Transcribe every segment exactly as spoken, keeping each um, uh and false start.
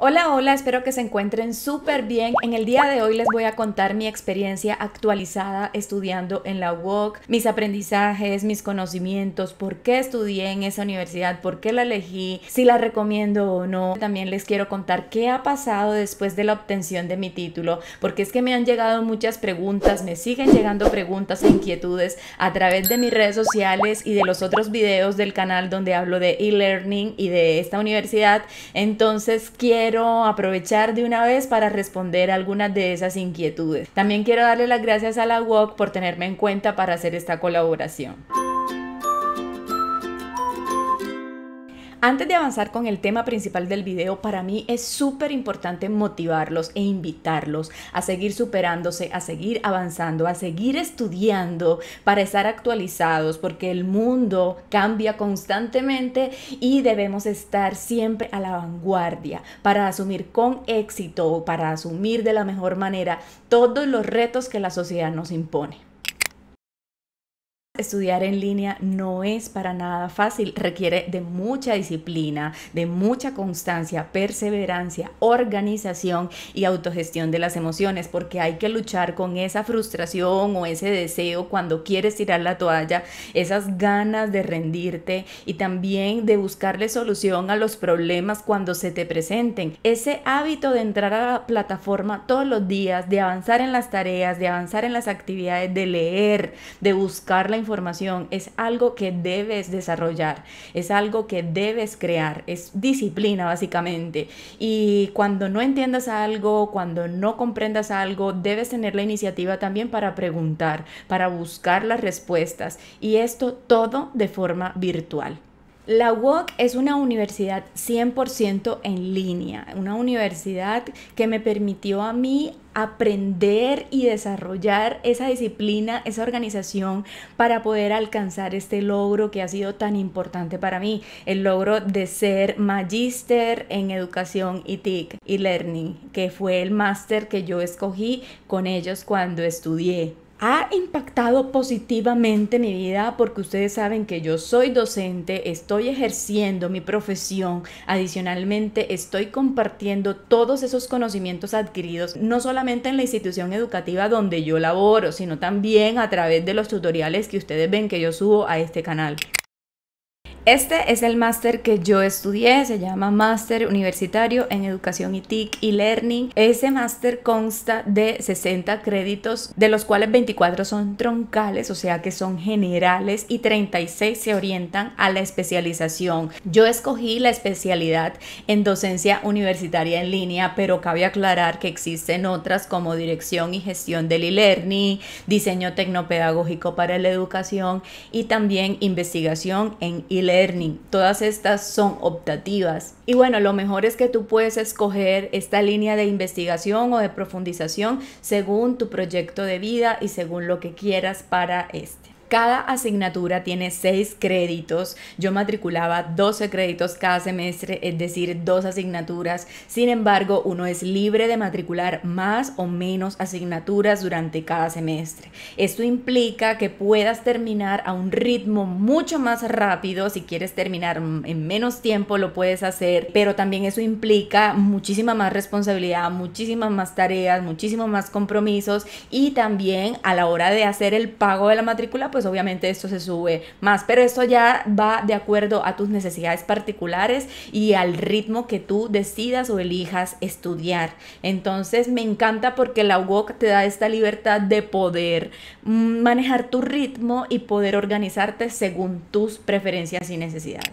Hola, hola, espero que se encuentren súper bien. En el día de hoy les voy a contar mi experiencia actualizada estudiando en la U O C, mis aprendizajes, mis conocimientos, por qué estudié en esa universidad, por qué la elegí, si la recomiendo o no. También les quiero contar qué ha pasado después de la obtención de mi título, porque es que me han llegado muchas preguntas, me siguen llegando preguntas e inquietudes a través de mis redes sociales y de los otros videos del canal donde hablo de e-learning y de esta universidad. Entonces quiero aprovechar de una vez para responder algunas de esas inquietudes. También quiero darle las gracias a la U O C por tenerme en cuenta para hacer esta colaboración. Antes de avanzar con el tema principal del video, para mí es súper importante motivarlos e invitarlos a seguir superándose, a seguir avanzando, a seguir estudiando para estar actualizados, porque el mundo cambia constantemente y debemos estar siempre a la vanguardia para asumir con éxito, para asumir de la mejor manera todos los retos que la sociedad nos impone. Estudiar en línea no es para nada fácil, requiere de mucha disciplina, de mucha constancia, perseverancia, organización y autogestión de las emociones, porque hay que luchar con esa frustración o ese deseo cuando quieres tirar la toalla, esas ganas de rendirte y también de buscarle solución a los problemas cuando se te presenten. Ese hábito de entrar a la plataforma todos los días, de avanzar en las tareas, de avanzar en las actividades, de leer, de buscar la información información es algo que debes desarrollar, es algo que debes crear, es disciplina básicamente. Y cuando no entiendas algo, cuando no comprendas algo, debes tener la iniciativa también para preguntar, para buscar las respuestas, y esto todo de forma virtual. La U O C es una universidad cien por ciento en línea, una universidad que me permitió a mí aprender y desarrollar esa disciplina, esa organización para poder alcanzar este logro que ha sido tan importante para mí, el logro de ser Magíster en Educación y T I C e-Learning, que fue el máster que yo escogí con ellos cuando estudié. Ha impactado positivamente mi vida porque ustedes saben que yo soy docente, estoy ejerciendo mi profesión, adicionalmente estoy compartiendo todos esos conocimientos adquiridos, no solamente en la institución educativa donde yo laboro, sino también a través de los tutoriales que ustedes ven que yo subo a este canal. Este es el máster que yo estudié, se llama Máster Universitario en Educación y T I C e-Learning. Ese máster consta de sesenta créditos, de los cuales veinticuatro son troncales, o sea que son generales, y treinta y seis se orientan a la especialización. Yo escogí la especialidad en docencia universitaria en línea, pero cabe aclarar que existen otras como dirección y gestión del e-learning, diseño tecnopedagógico para la educación y también investigación en e-learning. Todas estas son optativas. Y bueno, lo mejor es que tú puedes escoger esta línea de investigación o de profundización según tu proyecto de vida y según lo que quieras para este. Cada asignatura tiene seis créditos. Yo matriculaba doce créditos cada semestre, es decir, dos asignaturas. Sin embargo, uno es libre de matricular más o menos asignaturas durante cada semestre. Esto implica que puedas terminar a un ritmo mucho más rápido. Si quieres terminar en menos tiempo, lo puedes hacer, pero también eso implica muchísima más responsabilidad, muchísimas más tareas, muchísimos más compromisos, y también a la hora de hacer el pago de la matrícula, pues pues obviamente esto se sube más, pero esto ya va de acuerdo a tus necesidades particulares y al ritmo que tú decidas o elijas estudiar. Entonces me encanta porque la U O C te da esta libertad de poder manejar tu ritmo y poder organizarte según tus preferencias y necesidades.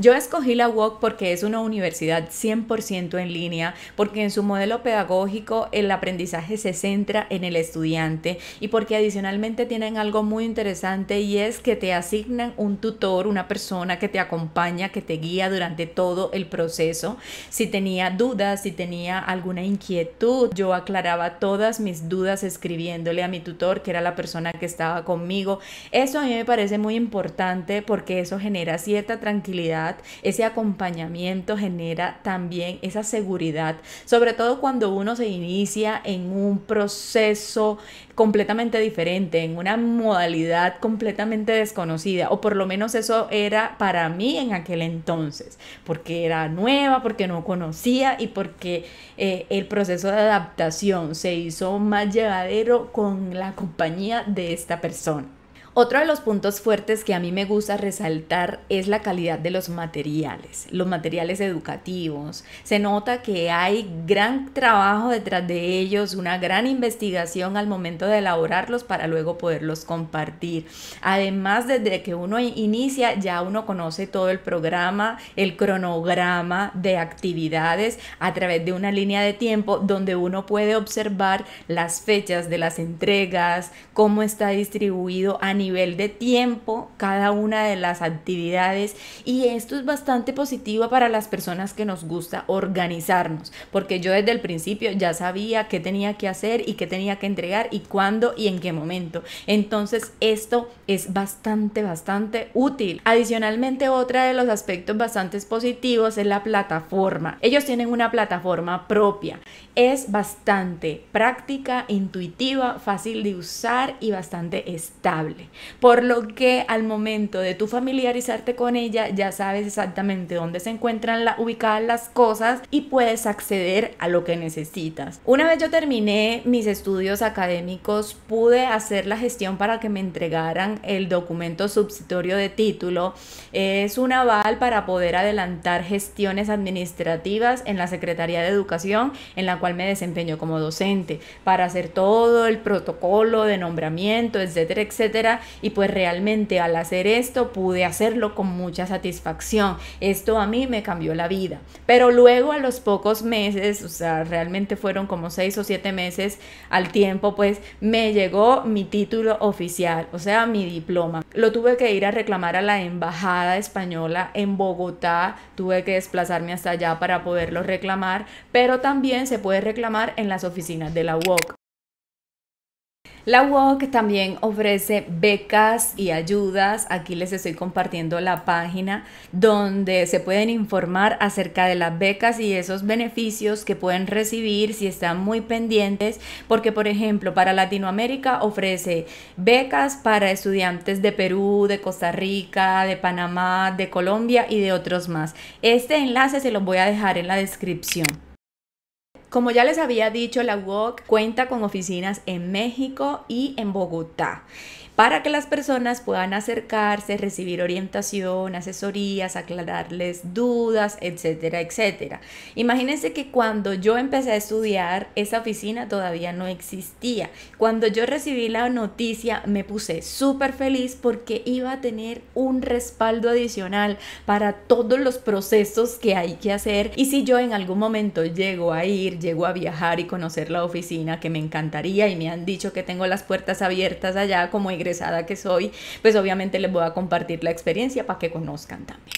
Yo escogí la U O C porque es una universidad cien por ciento en línea, porque en su modelo pedagógico el aprendizaje se centra en el estudiante y porque adicionalmente tienen algo muy interesante, y es que te asignan un tutor, una persona que te acompaña, que te guía durante todo el proceso. Si tenía dudas, si tenía alguna inquietud, yo aclaraba todas mis dudas escribiéndole a mi tutor, que era la persona que estaba conmigo. Eso a mí me parece muy importante porque eso genera cierta tranquilidad seguridad, ese acompañamiento genera también esa seguridad, sobre todo cuando uno se inicia en un proceso completamente diferente, en una modalidad completamente desconocida, o por lo menos eso era para mí en aquel entonces, porque era nueva, porque no conocía y porque eh, el proceso de adaptación se hizo más llevadero con la compañía de esta persona. Otro de los puntos fuertes que a mí me gusta resaltar es la calidad de los materiales, los materiales educativos. Se nota que hay gran trabajo detrás de ellos, una gran investigación al momento de elaborarlos para luego poderlos compartir. Además, desde que uno inicia, ya uno conoce todo el programa, el cronograma de actividades a través de una línea de tiempo donde uno puede observar las fechas de las entregas, cómo está distribuido a nivel nivel de tiempo cada una de las actividades, y esto es bastante positivo para las personas que nos gusta organizarnos, porque yo desde el principio ya sabía qué tenía que hacer y qué tenía que entregar y cuándo y en qué momento. Entonces esto es bastante bastante útil. Adicionalmente, otro de los aspectos bastante positivos es la plataforma. Ellos tienen una plataforma propia, es bastante práctica, intuitiva, fácil de usar y bastante estable. Por lo que al momento de tu familiarizarte con ella, ya sabes exactamente dónde se encuentran la, ubicadas las cosas y puedes acceder a lo que necesitas. Una vez yo terminé mis estudios académicos, pude hacer la gestión para que me entregaran el documento supositorio de título. Es un aval para poder adelantar gestiones administrativas en la Secretaría de Educación, en la cual me desempeño como docente, para hacer todo el protocolo de nombramiento, etcétera, etcétera. Y pues realmente al hacer esto pude hacerlo con mucha satisfacción. Esto a mí me cambió la vida. Pero luego, a los pocos meses, o sea, realmente fueron como seis o siete meses al tiempo, pues me llegó mi título oficial, o sea, mi diploma. Lo tuve que ir a reclamar a la embajada española en Bogotá. Tuve que desplazarme hasta allá para poderlo reclamar, pero también se puede reclamar en las oficinas de la U O C. La U O C también ofrece becas y ayudas. Aquí les estoy compartiendo la página donde se pueden informar acerca de las becas y esos beneficios que pueden recibir si están muy pendientes, porque por ejemplo para Latinoamérica ofrece becas para estudiantes de Perú, de Costa Rica, de Panamá, de Colombia y de otros más. Este enlace se los voy a dejar en la descripción. Como ya les había dicho, la U O C cuenta con oficinas en México y en Bogotá, para que las personas puedan acercarse, recibir orientación, asesorías, aclararles dudas, etcétera, etcétera. Imagínense que cuando yo empecé a estudiar, esa oficina todavía no existía. Cuando yo recibí la noticia, me puse súper feliz porque iba a tener un respaldo adicional para todos los procesos que hay que hacer. Y si yo en algún momento llego a ir, llego a viajar y conocer la oficina, que me encantaría, y me han dicho que tengo las puertas abiertas allá como egresada que soy, pues obviamente les voy a compartir la experiencia para que conozcan también.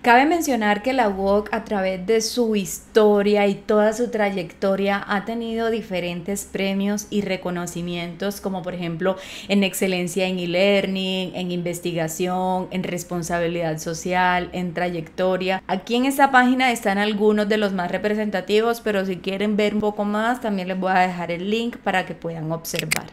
Cabe mencionar que la U O C, a través de su historia y toda su trayectoria, ha tenido diferentes premios y reconocimientos, como por ejemplo en excelencia en e-learning, en investigación, en responsabilidad social, en trayectoria. Aquí en esta página están algunos de los más representativos, pero si quieren ver un poco más, también les voy a dejar el link para que puedan observar.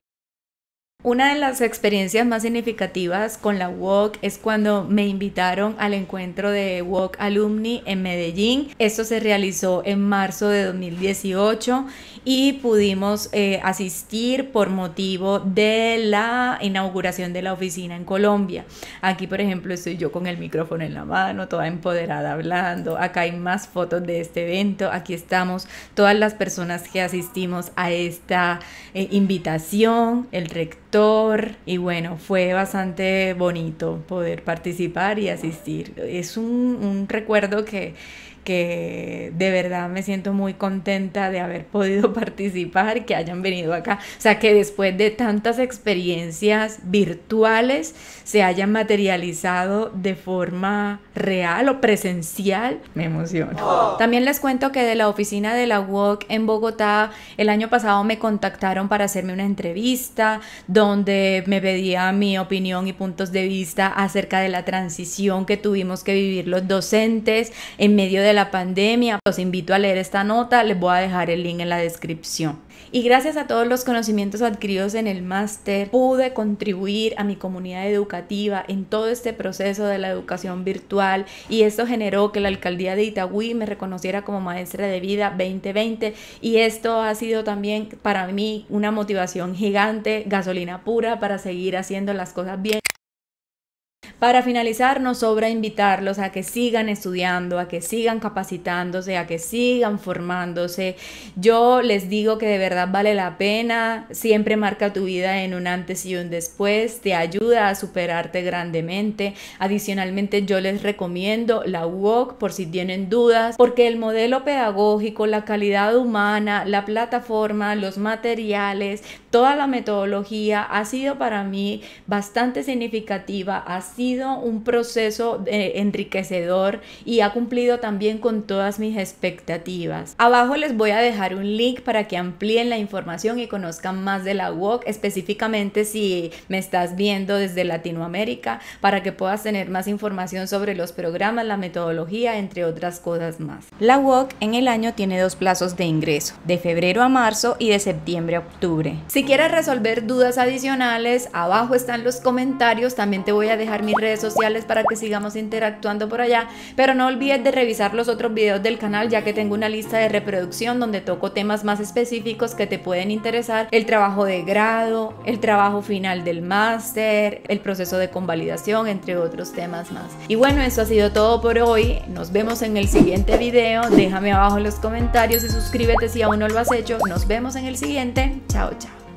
Una de las experiencias más significativas con la U O C es cuando me invitaron al encuentro de U O C Alumni en Medellín. Esto se realizó en marzo de dos mil dieciocho y pudimos eh, asistir por motivo de la inauguración de la oficina en Colombia. Aquí, por ejemplo, estoy yo con el micrófono en la mano, toda empoderada hablando. Acá hay más fotos de este evento. Aquí estamos todas las personas que asistimos a esta eh, invitación, el rector. Y bueno, fue bastante bonito poder participar y asistir. Es un, un recuerdo que, que de verdad me siento muy contenta de haber podido participar, que hayan venido acá, o sea, que después de tantas experiencias virtuales se hayan materializado de forma real o presencial, me emociona. Oh. También les cuento que de la oficina de la U O C en Bogotá el año pasado me contactaron para hacerme una entrevista donde me pedía mi opinión y puntos de vista acerca de la transición que tuvimos que vivir los docentes en medio de la pandemia. Los invito a leer esta nota, les voy a dejar el link en la descripción. Y gracias a todos los conocimientos adquiridos en el máster, pude contribuir a mi comunidad educativa en todo este proceso de la educación virtual, y esto generó que la alcaldía de Itagüí me reconociera como maestra de vida veinte veinte, y esto ha sido también para mí una motivación gigante, gasolina pura para seguir haciendo las cosas bien. Para finalizar, nos sobra invitarlos a que sigan estudiando, a que sigan capacitándose, a que sigan formándose. Yo les digo que de verdad vale la pena, siempre marca tu vida en un antes y un después, te ayuda a superarte grandemente. Adicionalmente, yo les recomiendo la U O C por si tienen dudas, porque el modelo pedagógico, la calidad humana, la plataforma, los materiales, toda la metodología ha sido para mí bastante significativa, ha sido un proceso enriquecedor y ha cumplido también con todas mis expectativas. Abajo les voy a dejar un link para que amplíen la información y conozcan más de la U O C, específicamente si me estás viendo desde Latinoamérica, para que puedas tener más información sobre los programas, la metodología, entre otras cosas más. La U O C en el año tiene dos plazos de ingreso, de febrero a marzo y de septiembre a octubre. Si quieres resolver dudas adicionales, abajo están los comentarios, también te voy a dejar mis redes sociales para que sigamos interactuando por allá, pero no olvides de revisar los otros videos del canal, ya que tengo una lista de reproducción donde toco temas más específicos que te pueden interesar: el trabajo de grado, el trabajo final del máster, el proceso de convalidación, entre otros temas más. Y bueno, eso ha sido todo por hoy, nos vemos en el siguiente video, déjame abajo en los comentarios y suscríbete si aún no lo has hecho, nos vemos en el siguiente, chao chao.